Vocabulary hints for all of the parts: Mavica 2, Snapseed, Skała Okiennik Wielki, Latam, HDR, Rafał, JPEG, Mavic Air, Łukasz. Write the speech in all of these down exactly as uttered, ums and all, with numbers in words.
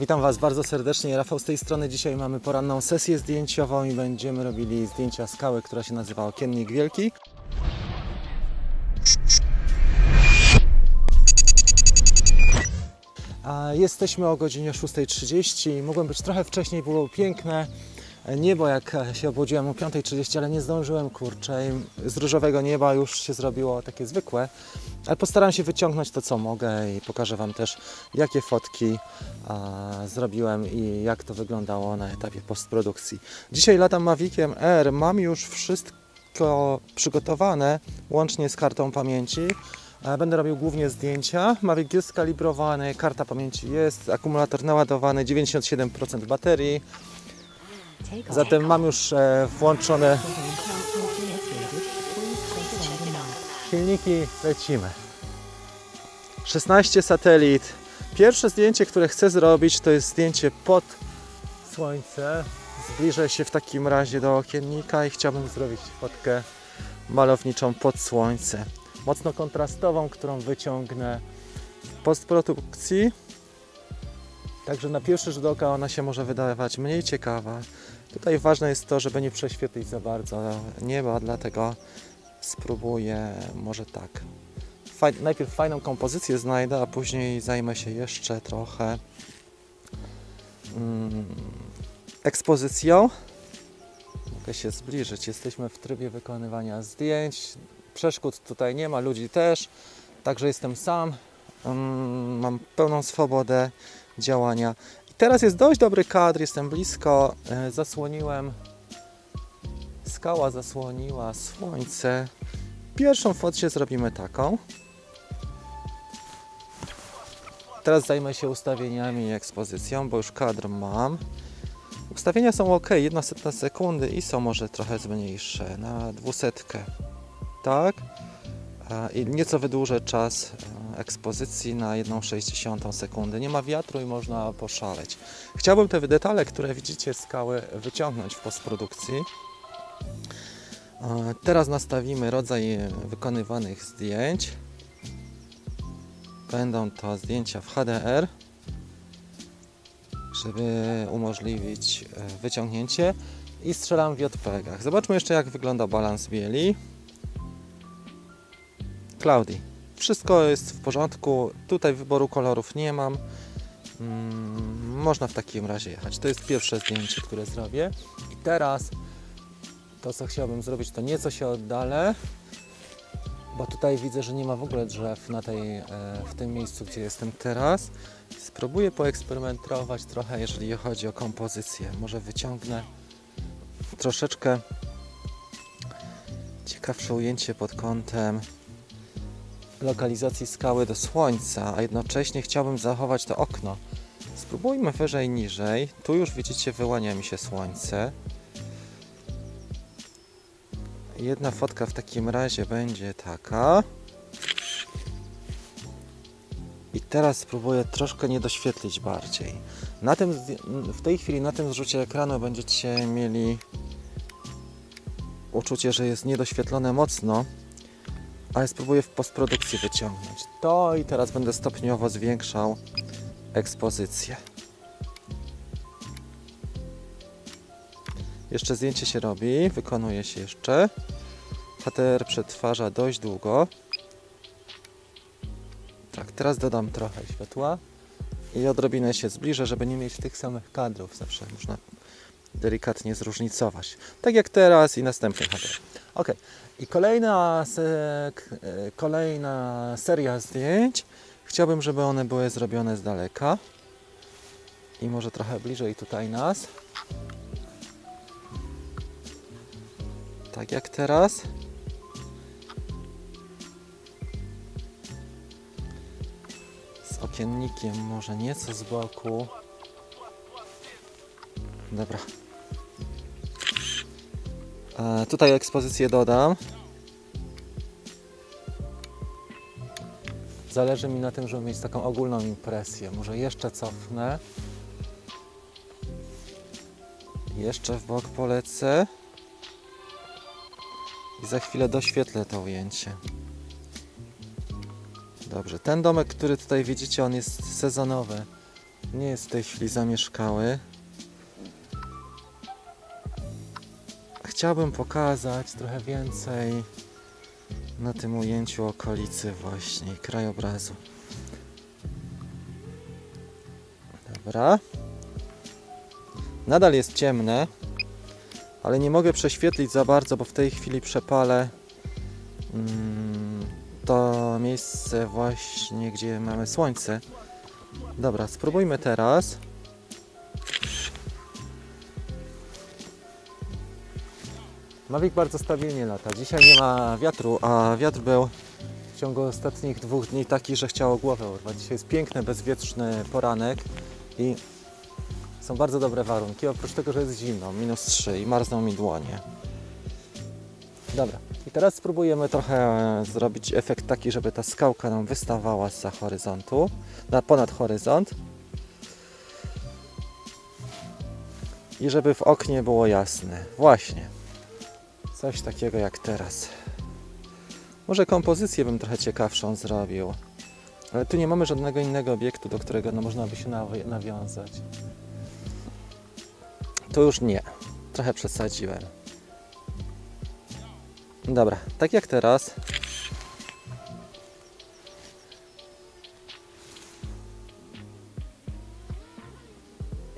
Witam Was bardzo serdecznie, Rafał z tej strony. Dzisiaj mamy poranną sesję zdjęciową i będziemy robili zdjęcia skały, która się nazywa Okiennik Wielki. A jesteśmy o godzinie szósta trzydzieści, mogłem być trochę wcześniej, było piękne niebo, jak się obudziłem o piąta trzydzieści, ale nie zdążyłem, kurczę, z różowego nieba już się zrobiło takie zwykłe, ale postaram się wyciągnąć to, co mogę i pokażę Wam też, jakie fotki a, zrobiłem i jak to wyglądało na etapie postprodukcji. Dzisiaj latam Maviciem Air, mam już wszystko przygotowane, łącznie z kartą pamięci. Będę robił głównie zdjęcia. Mavic jest skalibrowany, karta pamięci jest, akumulator naładowany, dziewięćdziesiąt siedem procent baterii. Zatem mam już włączone silniki, lecimy. szesnaście satelit. Pierwsze zdjęcie, które chcę zrobić, to jest zdjęcie pod słońce. Zbliżę się w takim razie do okiennika i chciałbym zrobić fotkę malowniczą pod słońce. Mocno kontrastową, którą wyciągnę w postprodukcji. Także na pierwszy rzut oka ona się może wydawać mniej ciekawa. Tutaj ważne jest to, żeby nie prześwietlić za bardzo nieba, dlatego spróbuję może tak. Faj- najpierw fajną kompozycję znajdę, a później zajmę się jeszcze trochę mm, ekspozycją. Mogę się zbliżyć. Jesteśmy w trybie wykonywania zdjęć. Przeszkód tutaj nie ma, ludzi też, także jestem sam, mam pełną swobodę działania. I teraz jest dość dobry kadr, jestem blisko, zasłoniłem, skała zasłoniła słońce. Pierwszą fotkę zrobimy taką. Teraz zajmę się ustawieniami i ekspozycją, bo już kadr mam. Ustawienia są ok, jedna setna sekundy i są może trochę zmniejsze, na dwusetkę. Tak, i nieco wydłużę czas ekspozycji na jedną sześćdziesiątą sekundy. Nie ma wiatru i można poszaleć. Chciałbym te detale, które widzicie z skały, wyciągnąć w postprodukcji. Teraz nastawimy rodzaj wykonywanych zdjęć. Będą to zdjęcia w H D R, żeby umożliwić wyciągnięcie. I strzelam w J P E G ach. Zobaczmy jeszcze, jak wygląda balans bieli. Cloudy. Wszystko jest w porządku, tutaj wyboru kolorów nie mam, mm, można w takim razie jechać. To jest pierwsze zdjęcie, które zrobię i teraz to, co chciałbym zrobić, to nieco się oddalę, bo tutaj widzę, że nie ma w ogóle drzew na tej, w tym miejscu, gdzie jestem teraz. Spróbuję poeksperymentować trochę, jeżeli chodzi o kompozycję, może wyciągnę troszeczkę ciekawsze ujęcie pod kątem lokalizacji skały do słońca, a jednocześnie chciałbym zachować to okno. Spróbujmy wyżej, niżej. Tu już widzicie, wyłania mi się słońce. Jedna fotka w takim razie będzie taka. I teraz spróbuję troszkę nie doświetlić bardziej. Na tym, w tej chwili na tym zrzucie ekranu będziecie mieli uczucie, że jest niedoświetlone mocno. Ale spróbuję w postprodukcji wyciągnąć to i teraz będę stopniowo zwiększał ekspozycję. Jeszcze zdjęcie się robi, wykonuje się jeszcze. H D R przetwarza dość długo. Tak, teraz dodam trochę światła i odrobinę się zbliżę, żeby nie mieć tych samych kadrów. Zawsze można delikatnie zróżnicować. Tak jak teraz i następny H D R. Ok. I kolejna, se, kolejna seria zdjęć. Chciałbym, żeby one były zrobione z daleka. I może trochę bliżej tutaj nas. Tak jak teraz. Z okiennikiem może nieco z boku. Dobra. Tutaj ekspozycję dodam. Zależy mi na tym, żeby mieć taką ogólną impresję. Może jeszcze cofnę. Jeszcze w bok polecę. I za chwilę doświetlę to ujęcie. Dobrze, ten domek, który tutaj widzicie, on jest sezonowy. nie jest w tej chwili zamieszkały. Chciałbym pokazać trochę więcej na tym ujęciu okolicy właśnie, krajobrazu. Dobra. Nadal jest ciemne, ale nie mogę prześwietlić za bardzo, bo w tej chwili przepalę mm, to miejsce właśnie, gdzie mamy słońce. Dobra, spróbujmy teraz. Mavic bardzo stabilnie lata. Dzisiaj nie ma wiatru, a wiatr był w ciągu ostatnich dwóch dni taki, że chciało głowę urwać. Dzisiaj jest piękny, bezwietrzny poranek i są bardzo dobre warunki, oprócz tego, że jest zimno, minus trzy i marzną mi dłonie. Dobra, i teraz spróbujemy trochę zrobić efekt taki, żeby ta skałka nam wystawała zza horyzontu, na ponad horyzont. I żeby w oknie było jasne. Właśnie. Coś takiego jak teraz. Może kompozycję bym trochę ciekawszą zrobił. Ale tu nie mamy żadnego innego obiektu, do którego no, można by się nawiązać. To już nie. Trochę przesadziłem. Dobra, tak jak teraz.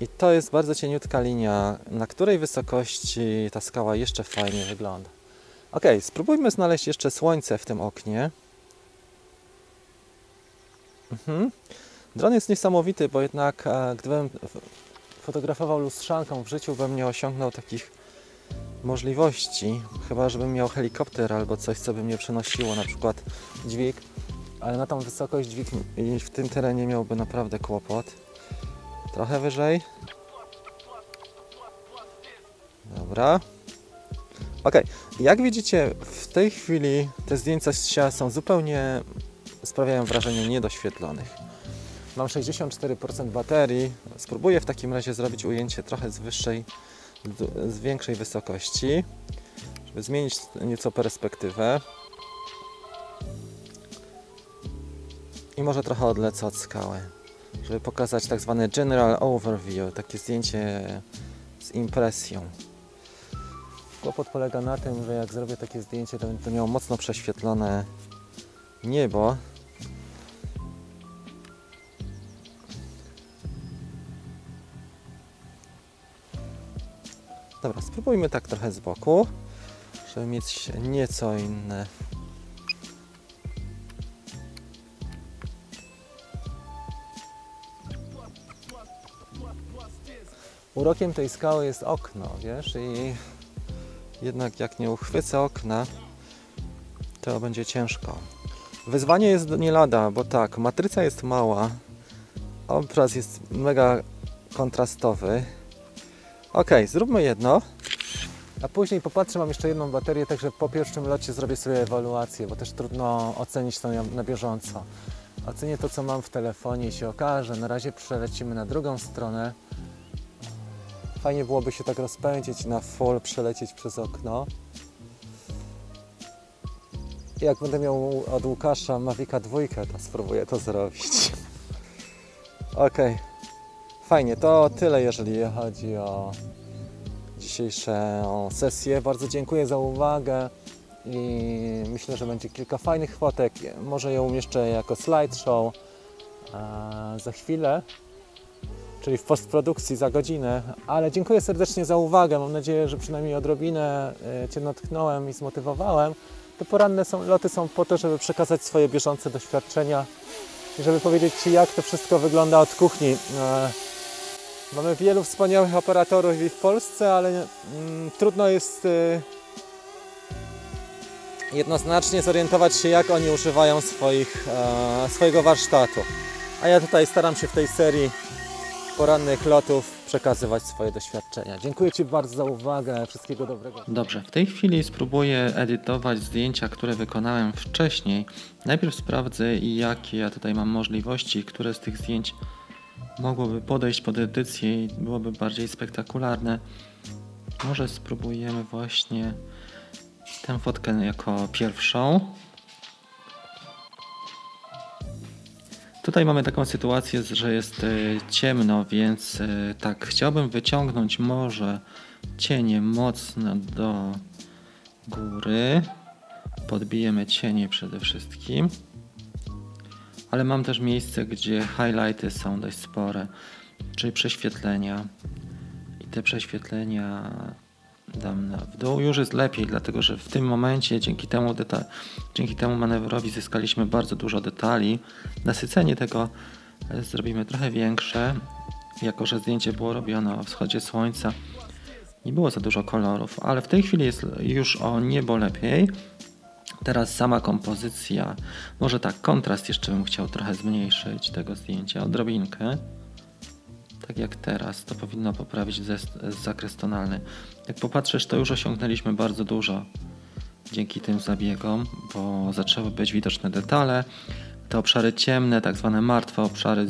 I to jest bardzo cieniutka linia, na której wysokości ta skała jeszcze fajnie wygląda. Ok, spróbujmy znaleźć jeszcze słońce w tym oknie. Mhm. Dron jest niesamowity, bo jednak e, gdybym fotografował lustrzanką w życiu, bym nie osiągnął takich możliwości. Chyba, żebym miał helikopter albo coś, co by mnie przenosiło, na przykład dźwig. Ale na tą wysokość dźwig w tym terenie miałby naprawdę kłopot. Trochę wyżej. Dobra. Ok. Jak widzicie, w tej chwili te zdjęcia z sieci są zupełnie... sprawiają wrażenie niedoświetlonych. Mam sześćdziesiąt cztery procent baterii. Spróbuję w takim razie zrobić ujęcie trochę z wyższej, z większej wysokości, żeby zmienić nieco perspektywę. I może trochę odlecę od skały, żeby pokazać tak zwane general overview, takie zdjęcie z impresją. Kłopot polega na tym, że jak zrobię takie zdjęcie, to będę miał mocno prześwietlone niebo. Dobra, spróbujmy tak trochę z boku, żeby mieć nieco inne. Urokiem tej skały jest okno, wiesz, i jednak jak nie uchwycę okna, to będzie ciężko. Wyzwanie jest nie lada, bo tak, matryca jest mała, obraz jest mega kontrastowy. Ok, zróbmy jedno, a później popatrzę, mam jeszcze jedną baterię, także po pierwszym locie zrobię sobie ewaluację, bo też trudno ocenić to na bieżąco. Ocenię to, co mam w telefonie i się okaże. Na razie przelecimy na drugą stronę. Fajnie byłoby się tak rozpędzić na full, przelecieć przez okno. Jak będę miał od Łukasza Mavica dwa, to spróbuję to zrobić. Ok. Fajnie, to tyle, jeżeli chodzi o dzisiejszą sesję. Bardzo dziękuję za uwagę i myślę, że będzie kilka fajnych fotek. Może je umieszczę jako slideshow za chwilę, czyli w postprodukcji za godzinę, ale dziękuję serdecznie za uwagę. Mam nadzieję, że przynajmniej odrobinę Cię natknąłem i zmotywowałem. Te poranne są, loty są po to, żeby przekazać swoje bieżące doświadczenia i żeby powiedzieć Ci, jak to wszystko wygląda od kuchni. E, mamy wielu wspaniałych operatorów i w Polsce, ale mm, trudno jest y, jednoznacznie zorientować się, jak oni używają swoich, e, swojego warsztatu. A ja tutaj staram się w tej serii porannych lotów przekazywać swoje doświadczenia. Dziękuję Ci bardzo za uwagę. Wszystkiego dobrego. Dobrze, w tej chwili spróbuję edytować zdjęcia, które wykonałem wcześniej. Najpierw sprawdzę, jakie ja tutaj mam możliwości, które z tych zdjęć mogłoby podejść pod edycję i byłoby bardziej spektakularne. Może spróbujemy właśnie tę fotkę jako pierwszą. Tutaj mamy taką sytuację, że jest ciemno, więc tak, chciałbym wyciągnąć może cienie mocno do góry. Podbijemy cienie przede wszystkim. Ale mam też miejsce, gdzie highlighty są dość spore, czyli prześwietlenia. I te prześwietlenia dam na w dół. Już jest lepiej, dlatego że w tym momencie dzięki temu, dzięki temu manewrowi zyskaliśmy bardzo dużo detali. Nasycenie tego zrobimy trochę większe, jako że zdjęcie było robione o wschodzie słońca. Nie było za dużo kolorów, ale w tej chwili jest już o niebo lepiej. Teraz sama kompozycja, może tak, kontrast jeszcze bym chciał trochę zmniejszyć tego zdjęcia, odrobinkę. Tak jak teraz, to powinno poprawić zakres tonalny. Jak popatrzysz, to już osiągnęliśmy bardzo dużo dzięki tym zabiegom, bo zaczęły być widoczne detale. Te obszary ciemne, tak zwane martwe obszary,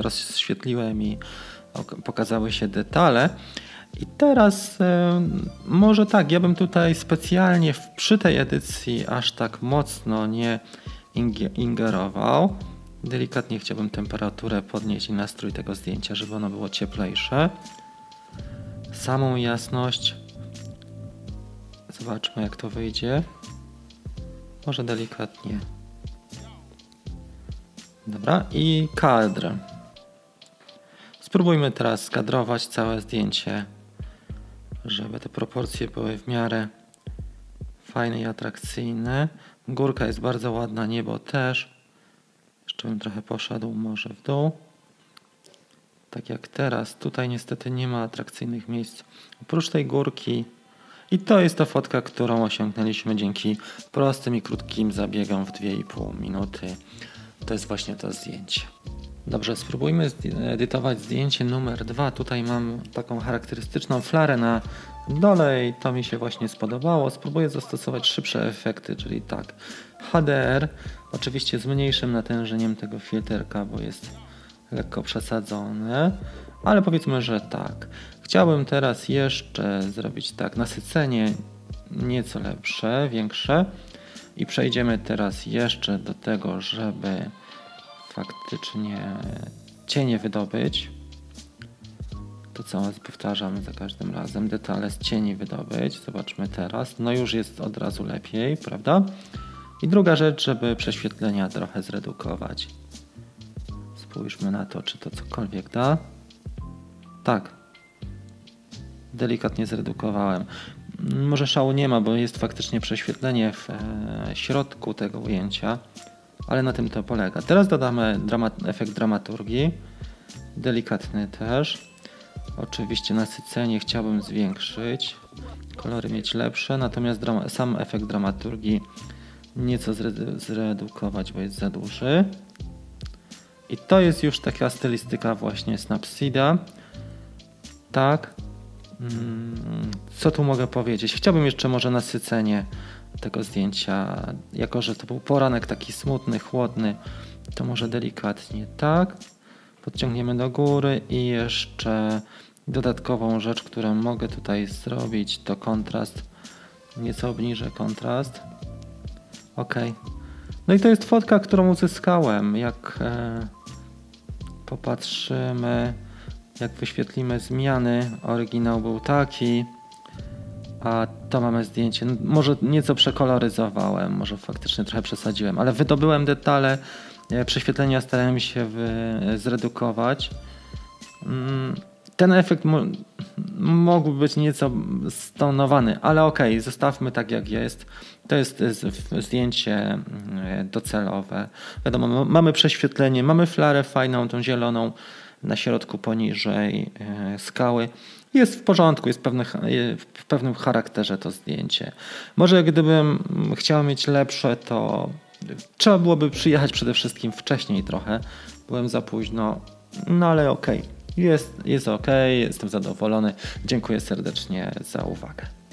rozświetliłem i pokazały się detale. I teraz może tak, ja bym tutaj specjalnie przy tej edycji aż tak mocno nie ingerował. Delikatnie chciałbym temperaturę podnieść i nastrój tego zdjęcia, żeby ono było cieplejsze. Samą jasność. Zobaczmy, jak to wyjdzie. Może delikatnie. Dobra, i kadr. Spróbujmy teraz skadrować całe zdjęcie, żeby te proporcje były w miarę fajne i atrakcyjne. Górka jest bardzo ładna, niebo też. Jeszcze bym trochę poszedł może w dół. Tak jak teraz, tutaj niestety nie ma atrakcyjnych miejsc. Oprócz tej górki. I to jest ta fotka, którą osiągnęliśmy dzięki prostym i krótkim zabiegom w dwie i pół minuty. To jest właśnie to zdjęcie. Dobrze, spróbujmy edytować zdjęcie numer dwa. Tutaj mam taką charakterystyczną flarę na dole i to mi się właśnie spodobało. Spróbuję zastosować szybsze efekty, czyli tak, H D R, oczywiście z mniejszym natężeniem tego filterka, bo jest lekko przesadzone, ale powiedzmy, że tak. Chciałbym teraz jeszcze zrobić tak, nasycenie nieco lepsze, większe i przejdziemy teraz jeszcze do tego, żeby faktycznie cienie wydobyć. To co powtarzamy za każdym razem, detale z cieni wydobyć. Zobaczmy teraz, no już jest od razu lepiej, prawda? I druga rzecz, żeby prześwietlenia trochę zredukować. Spójrzmy na to, czy to cokolwiek da. Tak, delikatnie zredukowałem. Może szału nie ma, bo jest faktycznie prześwietlenie w środku tego ujęcia. Ale na tym to polega. Teraz dodamy dramat, efekt dramaturgii. Delikatny też. Oczywiście nasycenie chciałbym zwiększyć. Kolory mieć lepsze. Natomiast drama, sam efekt dramaturgii nieco zredukować, bo jest za duży. I to jest już taka stylistyka właśnie Snapseeda. Tak. Co tu mogę powiedzieć? Chciałbym jeszcze może nasycenie tego zdjęcia, jako że to był poranek taki smutny, chłodny, to może delikatnie tak, podciągniemy do góry i jeszcze dodatkową rzecz, którą mogę tutaj zrobić, to kontrast, nieco obniżę kontrast, ok. No i to jest fotka, którą uzyskałem, jak e, popatrzymy, jak wyświetlimy zmiany, oryginał był taki, a to mamy zdjęcie, no, może nieco przekoloryzowałem, może faktycznie trochę przesadziłem, ale wydobyłem detale, prześwietlenia starałem się zredukować. Ten efekt mógł być nieco stonowany, ale ok, zostawmy tak jak jest. To jest zdjęcie docelowe. Wiadomo, mamy prześwietlenie, mamy flarę fajną, tą zieloną na środku poniżej skały. Jest w porządku, jest pewne, w pewnym charakterze to zdjęcie. Może gdybym chciał mieć lepsze, to trzeba byłoby przyjechać przede wszystkim wcześniej trochę. Byłem za późno, no ale okej. Jest, jest okej, jestem zadowolony. Dziękuję serdecznie za uwagę.